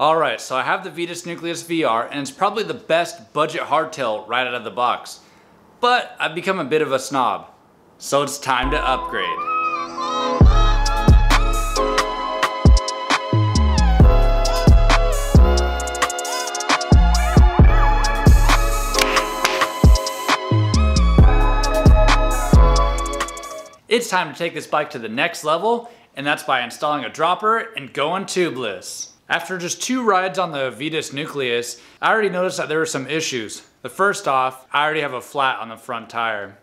Alright, so I have the Vitus Nucleus VR, and it's probably the best budget hardtail right out of the box. But I've become a bit of a snob, so it's time to upgrade. It's time to take this bike to the next level, and that's by installing a dropper and going tubeless. After just 2 rides on the Vitus Nucleus, I already noticed that there were some issues. The first off, I already have a flat on the front tire.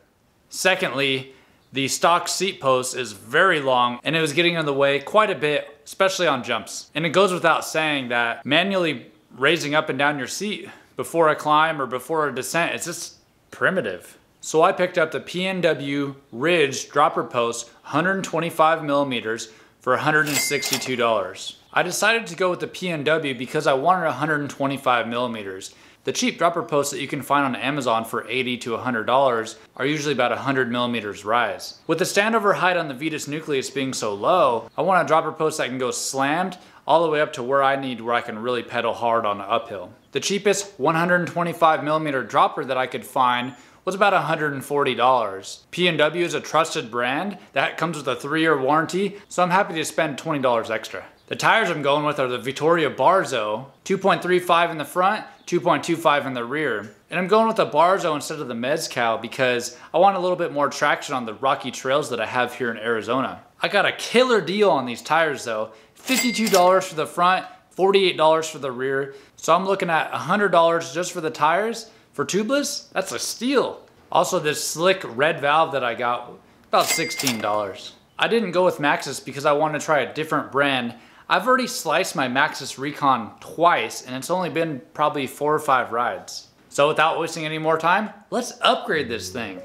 Secondly, the stock seat post is very long and it was getting in the way quite a bit, especially on jumps. And it goes without saying that manually raising up and down your seat before a climb or before a descent, it's just primitive. So I picked up the PNW Ridge Dropper Post 125mm for $162. I decided to go with the PNW because I wanted 125mm. The cheap dropper posts that you can find on Amazon for $80 to $100 are usually about 100mm rise. With the standover height on the Vitus Nucleus being so low, I want a dropper post that can go slammed all the way up to where I can really pedal hard on the uphill. The cheapest 125mm dropper that I could find was about $140. PNW is a trusted brand that comes with a 3-year warranty, so I'm happy to spend $20 extra. The tires I'm going with are the Vittoria Barzo, 2.35 in the front, 2.25 in the rear. And I'm going with the Barzo instead of the Mezcal because I want a little bit more traction on the rocky trails that I have here in Arizona. I got a killer deal on these tires though, $52 for the front, $48 for the rear. So I'm looking at $100 just for the tires. For tubeless, that's a steal. Also this slick red valve that I got, about $16. I didn't go with Maxxis because I wanted to try a different brand. I've already sliced my Maxxis Recon twice and it's only been probably 4 or 5 rides. So without wasting any more time, let's upgrade this thing.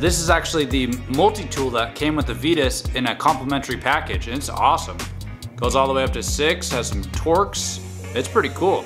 This is actually the multi-tool that came with the Vitus in a complimentary package, and it's awesome. Goes all the way up to 6, has some torques. It's pretty cool.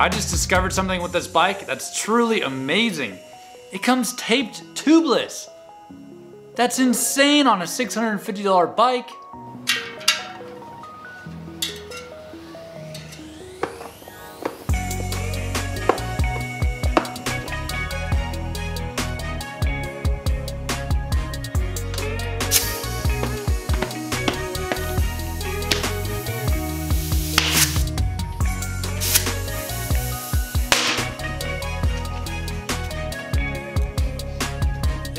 I just discovered something with this bike that's truly amazing. It comes taped tubeless. That's insane on a $650 bike.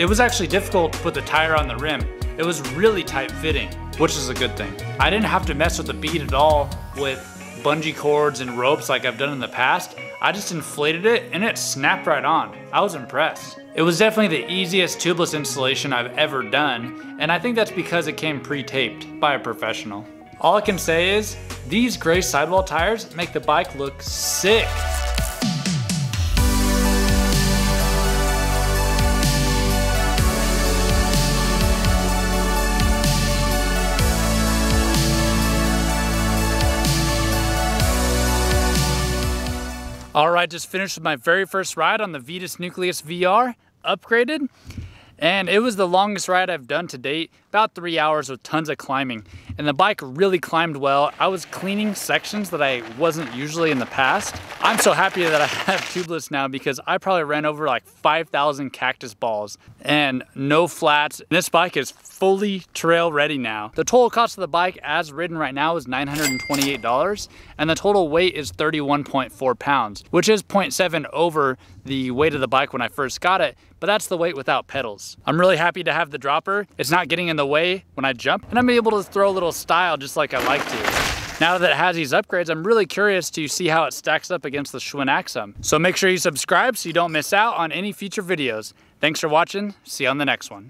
It was actually difficult to put the tire on the rim. It was really tight fitting, which is a good thing. I didn't have to mess with the bead at all with bungee cords and ropes like I've done in the past. I just inflated it and it snapped right on. I was impressed. It was definitely the easiest tubeless installation I've ever done, and I think that's because it came pre-taped by a professional. All I can say is, these gray sidewall tires make the bike look sick. All right, just finished with my very first ride on the Vitus Nucleus VR, upgraded. And it was the longest ride I've done to date, about 3 hours with tons of climbing. And the bike really climbed well. I was cleaning sections that I wasn't usually in the past. I'm so happy that I have tubeless now because I probably ran over like 5,000 cactus balls and no flats. This bike is fully trail ready now. The total cost of the bike as ridden right now is $928 and the total weight is 31.4 pounds, which is 0.7 over the weight of the bike when I first got it, but that's the weight without pedals. I'm really happy to have the dropper. It's not getting in the way when I jump, and I'm able to throw a little style just like I like to. Now that it has these upgrades, I'm really curious to see how it stacks up against the Schwinn Axum. So make sure you subscribe so you don't miss out on any future videos. Thanks for watching. See you on the next one.